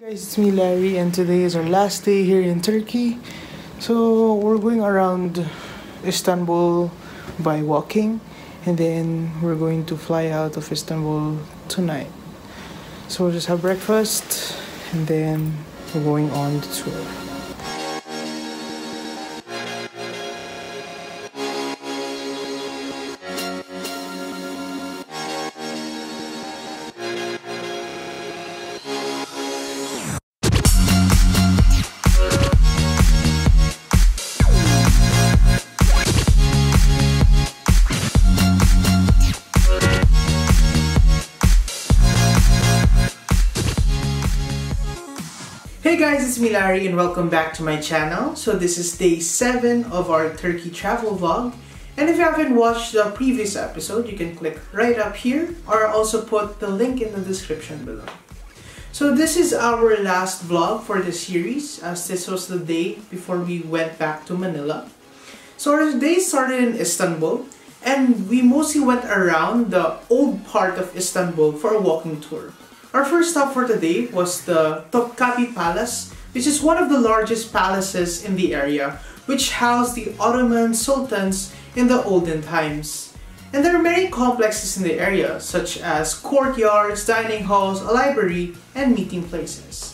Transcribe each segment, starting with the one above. Guys, it's me Larry, and today is our last day here in Turkey. So we're going around Istanbul by walking, and then we're going to fly out of Istanbul tonight. So we'll just have breakfast and then we're going on the tour. Hey guys, it's me Larry and welcome back to my channel. So this is day 7 of our Turkey travel vlog, and if you haven't watched the previous episode, you can click right up here or also put the link in the description below. So this is our last vlog for the series, as this was the day before we went back to Manila. So our day started in Istanbul, and we mostly went around the old part of Istanbul for a walking tour. Our first stop for today was the Topkapi Palace, which is one of the largest palaces in the area, which housed the Ottoman sultans in the olden times. And there are many complexes in the area, such as courtyards, dining halls, a library, and meeting places.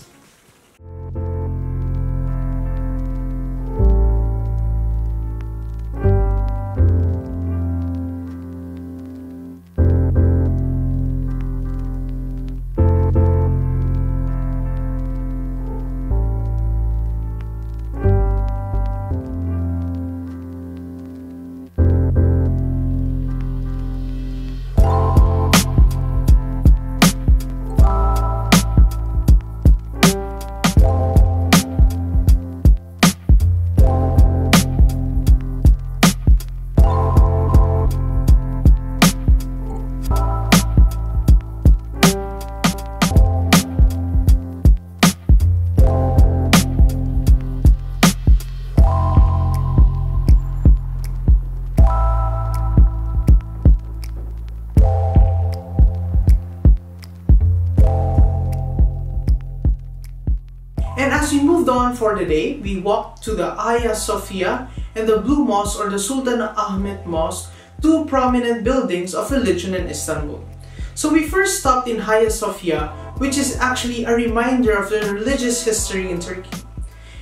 On for the day, we walked to the Hagia Sophia and the Blue Mosque, or the Sultan Ahmed Mosque, two prominent buildings of religion in Istanbul. So we first stopped in Hagia Sophia, which is actually a reminder of the religious history in Turkey.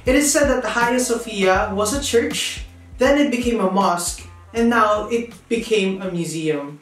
It is said that Hagia Sophia was a church, then it became a mosque, and now it became a museum.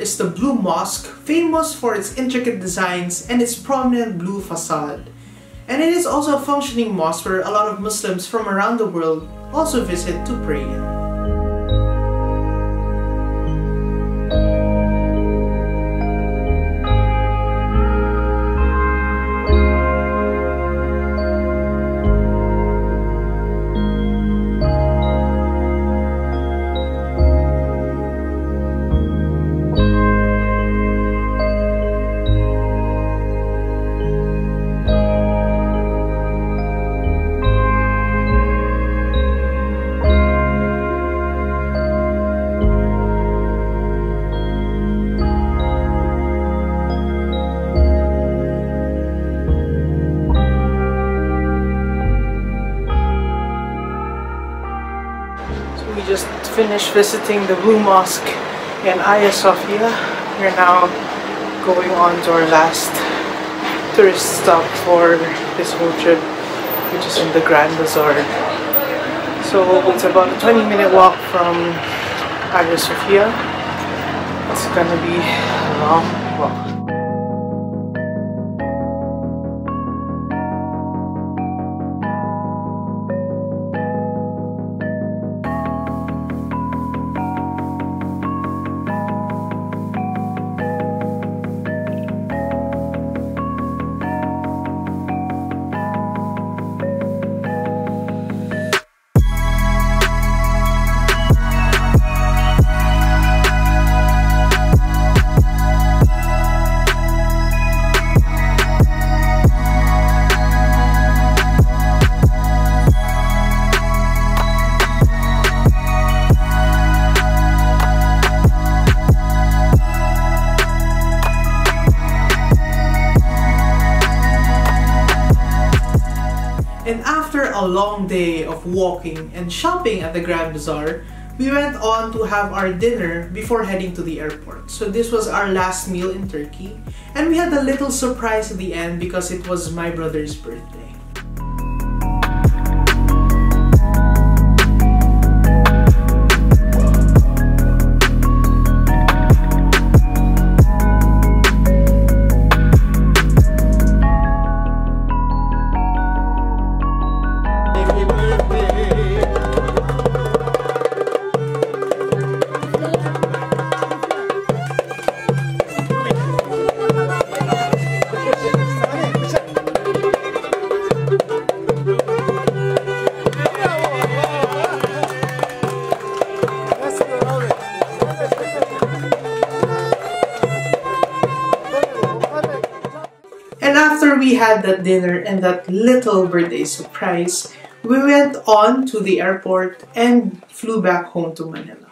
Is the Blue Mosque, famous for its intricate designs and its prominent blue facade. And it is also a functioning mosque where a lot of Muslims from around the world also visit to pray in. Finished visiting the Blue Mosque in Hagia Sophia. We're now going on to our last tourist stop for this whole trip, which is in the Grand Bazaar. So it's about a 20-minute walk from Hagia Sophia. It's gonna be a long walk. And after a long day of walking and shopping at the Grand Bazaar, we went on to have our dinner before heading to the airport. So this was our last meal in Turkey, and we had a little surprise at the end because it was my brother's birthday. We had that dinner and that little birthday surprise, we went on to the airport and flew back home to Manila.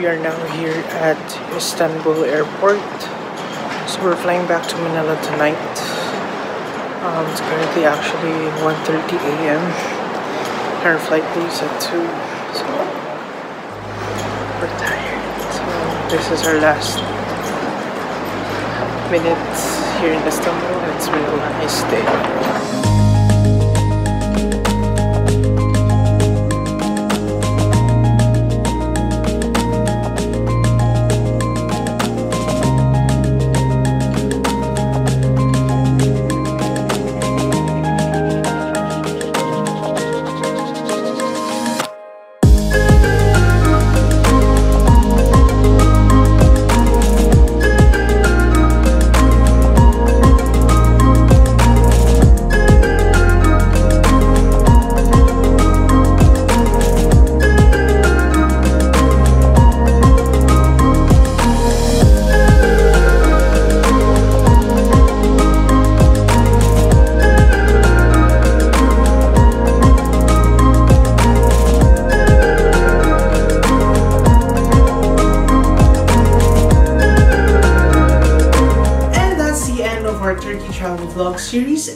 We are now here at Istanbul Airport, so we're flying back to Manila tonight. It's currently actually 1:30 a.m. Our flight leaves at 2, so we're tired. So this is our last minute here in Istanbul. It's been a nice day.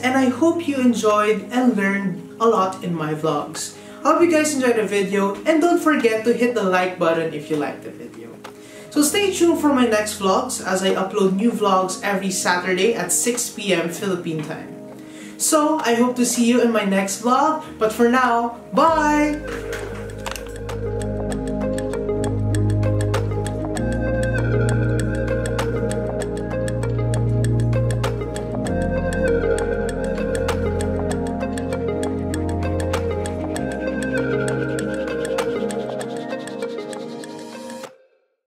and I hope you enjoyed and learned a lot in my vlogs. I hope you guys enjoyed the video, and don't forget to hit the like button if you liked the video. So stay tuned for my next vlogs, as I upload new vlogs every Saturday at 6 PM Philippine time. So I hope to see you in my next vlog, but for now, bye!